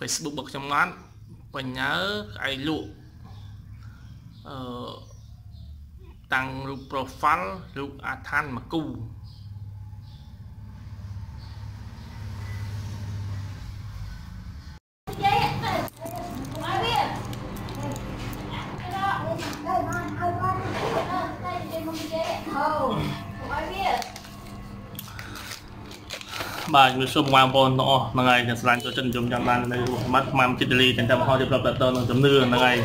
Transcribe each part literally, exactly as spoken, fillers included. Facebook bậc trong món và nhớ ai lụ ờ, tăng lụ profile lụ à than mà cù bà người xung quanh bọn nó ngày chẳng sẵn cho chân chúng chẳng lan này mắt mắm chít đi chẳng thầm hoa cho lập tờ nó chấm nưa ngày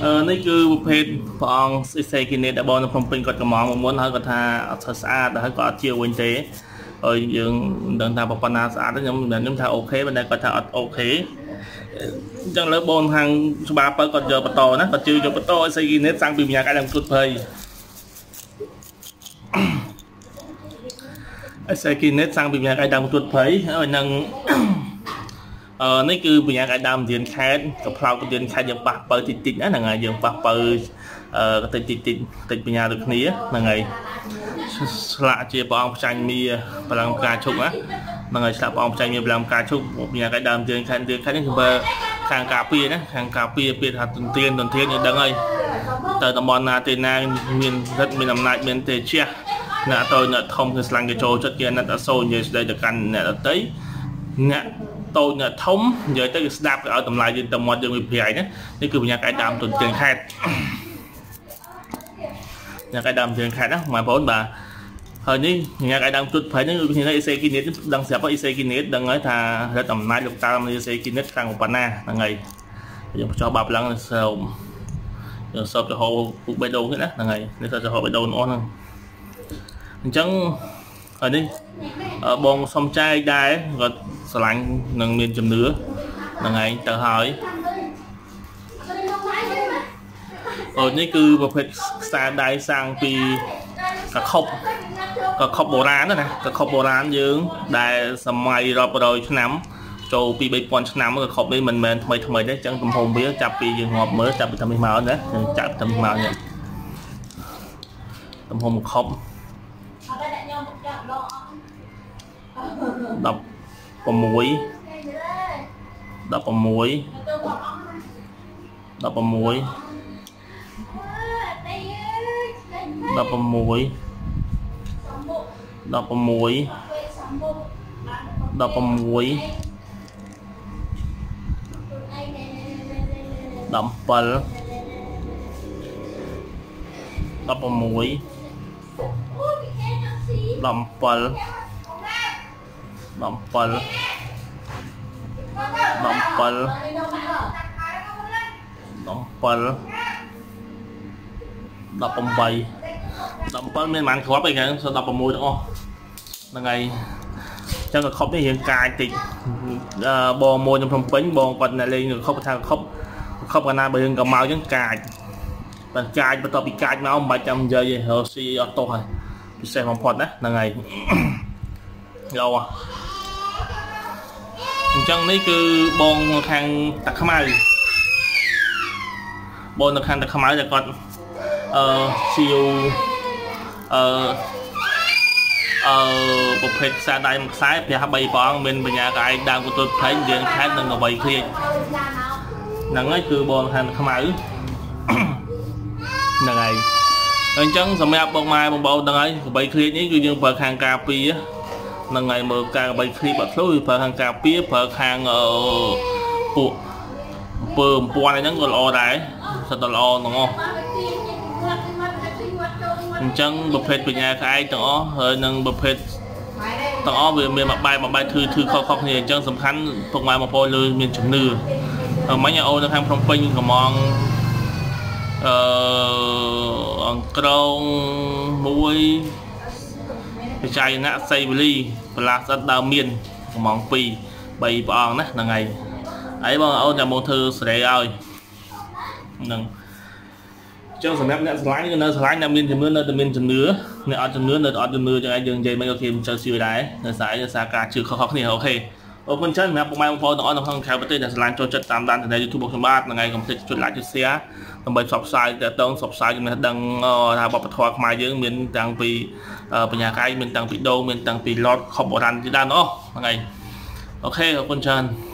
nơi cứ bụp hết bọn xe kia đã bọn nó phong pin còn cầm mong muốn hơi còn thà thật xa đã hơi có chiều quên thế ở dưỡng đơn thà bọn nó xa đó nhóm nhóm thà ok bên đây có thà ok chẳng lỡ bọn hàng số ba bởi còn giờ bà tò nó còn chưa cho bà tò xe kia nét sang bìm nhà cái làm cút thầy sẽ khi nét sang bị nhà cái đam tuột thấy ở năng ờ nấy cứ bị nhà cái đam tiền khét gặp phao có tiền khai dòng bạc bờ tịt tịt á là ngày dòng bạc bờ ờ tịt tịt tịt tịt bị nhà được nía là ngày lạ chia bom tranh mi và làm cà chục á mà người sạ bom tranh mi làm cà chục một nhà cái đam tiền khai tiền khai những bờ hàng cà phê đó hàng cà phê tiền hạt tuần tiền tuần tiền như đằng ấy từ tầm bọn là tiền này miền rất miền làm lại miền tây chia nè tôi nè thông cái slang cái trò chất kia nè ta sôi như đây được ăn nè tới nè tôi nè thống giờ tới đạp ở tầm lại trên tầm một giờ mười bảy đấy đấy cứ nhà cái đam tuần tiền khai nhà cái đam tiền khai đó mà bốn bà hồi ní nhà cái đam tuần phải những người như thế xe kinet đang xếp vào xe kinet đang nói thà đã tầm nay được tao như xe kinet sang một pana là ngày cho bạp lăng sầu sầu cho họ cũng bay đâu hết đó là ngày để cho họ bay đâu nó chẳng ở đây ở bong sông trai đai rồi lạnh nâng miền chấm nữa là ngày tự hỏi ở đây cứ một hết xa đai sang vì cả khóc cả khóc bồ rán này cả khóc bồ rán dưỡng đai sầm mai rồi rồi nắm trâu vì bị con nắm rồi khóc với mình mình mày mày đấy chẳng cầm hồn biết chập vì dừng hộp mới chập tầm màu nữa chập tầm màu này tầm hồn không đập vào muối đập vào muối đập vào muối đập vào muối đập vào muối đập vào muối đập vào đập vào muối đập vào đậm phật đậm phật đậm phật đậm bảy đậm phật miền mạn khó bây giờ sao đậm vào môi đó là ngày chắc là không biết hiện cài thì bò môi trong phòng bánh bò vật này lên được không thằng không không còn ai bây giờ cầm màu những cài bằng cài bắt đầu bị cài máu bảy trăm giờ về hồ si auto rồi xe phòng phật đó là ngày lâu à chân đấy cứ bon hàng tạc khmer bon hàng tạc khmer là còn siêu một phết xa đây một sái thì hai bảy bọn mình bây giờ cái đang của tôi thấy điện khác đang ở bảy kia nắng ấy cứ bon hàng khmer là ngày chân xong mẹ bọn mai bọn bầu đang ấy bảy kia những người dân vợ hàng cà phê là ngày mở càng bày khi bật lối phải hàng cà phê phải hàng ở buộc bờm bùa này những người lo đấy sao tao lo đúng không chẳng bập hết về nhà cái đó hơi nâng bập hết đó về miền mặt bay mặt bay thư thư khó khó thì chẳng sầm khánh thuộc ngoài một phôi lư miền chấm nư ở mấy nhà ô đang ham phong pin còn mong cái đâu mũi trai nã xây ly là rất đau miên món pì bày bòn đó là ngày ấy bọn ông là một thư sẽ rồi đừng cho sản phẩm nhận lái như nơi lái nam miên thì mưa nơi từ miên chừng nữa nơi ở chừng nữa nơi ở chừng mưa cho anh dừng dây mấy đầu thêm cho siêu đáy nơi sải nơi xa cả trừ khó khó thì ok ở bên chân mẹ của mai ông phó nó nó không khéo bất tê là lái cho chất tám đan từ đây YouTube một ba là ngày không thể chuột lại chút xe tầm bảy sọc sai để tông sọc sai cho mình đang là bọc thoa mai dưỡng miền đang vì ở nhà cái mình đang bị đau mình đang bị lót không bỏ đan gì đan đó ngày ok ở bên chân